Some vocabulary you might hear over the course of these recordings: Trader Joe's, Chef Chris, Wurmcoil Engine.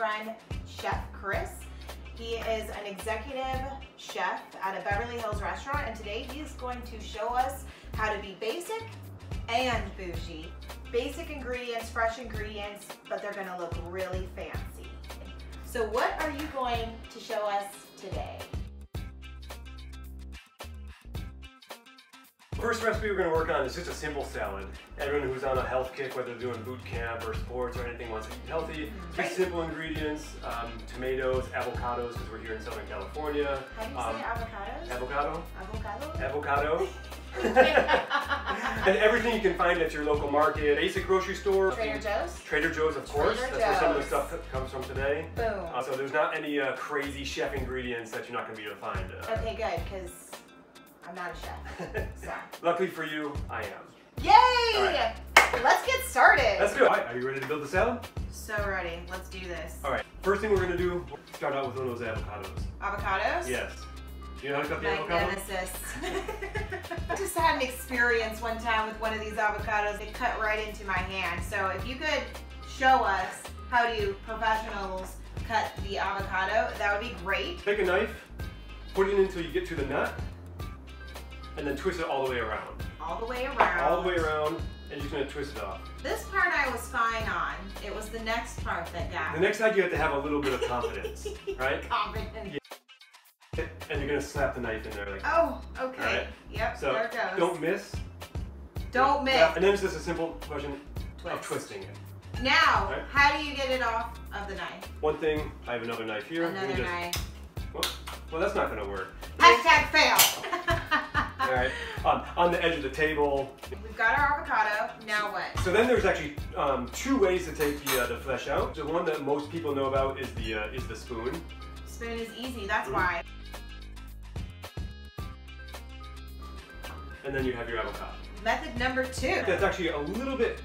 friend, Chef Chris. He is an executive chef at a Beverly Hills restaurant, and today he's going to show us how to be basic and bougie. Basic ingredients, fresh ingredients, but they're gonna look really fancy. So what are you going to show us today? First recipe we're gonna work on is just a simple salad. Everyone who's on a health kick, whether they're doing boot camp or sports or anything, wants to eat healthy. Okay. Just simple ingredients, tomatoes, avocados, because we're here in Southern California. How do you say avocados? Avocado. Avocado. Avocado. And everything you can find at your local market, basic grocery store. Trader Joe's? Trader Joe's, of course. Trader That's Joe's. Where some of the stuff comes from today. Boom. So there's not any crazy chef ingredients that you're not gonna be able to find. Okay, good, because I'm not a chef, so. Luckily for you, I am. Yay! Right. Let's get started. Let's do it. All right, are you ready to build the salad? So ready, let's do this. All right, first thing we're gonna do, start out with one of those avocados. Avocados? Yes. Do you know how to cut the avocado? I just had an experience one time with one of these avocados. It cut right into my hand. So if you could show us how do professionals cut the avocado, that would be great. Take a knife, put it in until you get to the nut, and then twist it all the way around. All the way around. All the way around, and you're just gonna twist it off. This part I was fine on. It was the next part that got me. The next side you have to have a little bit of confidence, right? Confidence. Yeah. And you're gonna slap the knife in there like that. Oh, okay. Right? Yep, so there it goes. Don't miss. Don't miss. Yeah. And then it's just a simple question of twisting it. Now, right? How do you get it off of the knife? One thing, I have another knife here. Another knife. Well, that's not gonna work. Hashtag fail. All right, on the edge of the table. We've got our avocado, now what? So then there's actually two ways to take the flesh out. The one that most people know about is the spoon. Spoon is easy, that's why. And then you have your avocado. Method number two. That's actually a little bit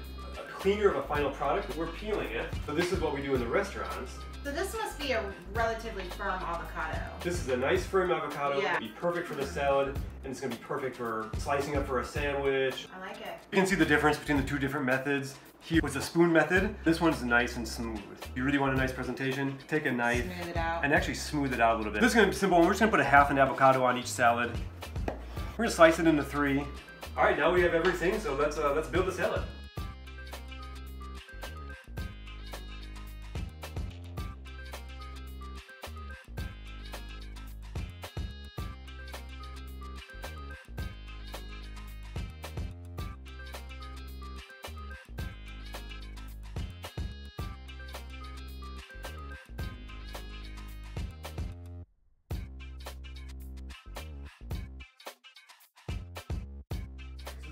cleaner of a final product. We're peeling it, so this is what we do in the restaurants. So this must be a relatively firm avocado. This is a nice firm avocado. Yeah. It'll be perfect for the salad, and it's gonna be perfect for slicing up for a sandwich. I like it. You can see the difference between the two different methods. Here was the spoon method. This one's nice and smooth. If you really want a nice presentation, take a knife. Smooth it out. And actually smooth it out a little bit. This is gonna be simple, and we're just gonna put a half an avocado on each salad. We're gonna slice it into three. All right, now we have everything, so let's build the salad.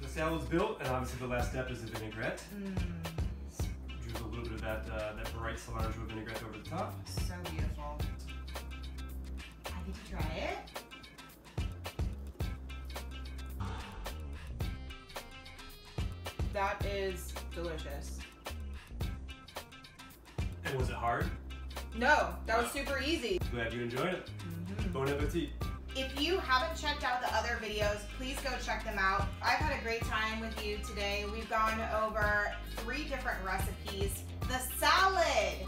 Salad's built, and obviously the last step is the vinaigrette. Use a little bit of that bright cilantro vinaigrette over the top. So beautiful. I need to try it. That is delicious. And was it hard? No, that was super easy. Glad you enjoyed it. Bon appetit. If you haven't checked out the other videos, please go check them out. I've had a great time with you today. We've gone over 3 different recipes. The salad,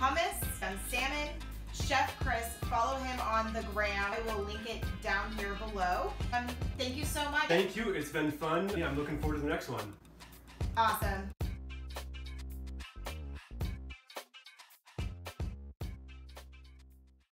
hummus, some salmon. Chef Chris, follow him on the gram. I will link it down here below. Thank you so much. Thank you, it's been fun. Yeah, I'm looking forward to the next one. Awesome.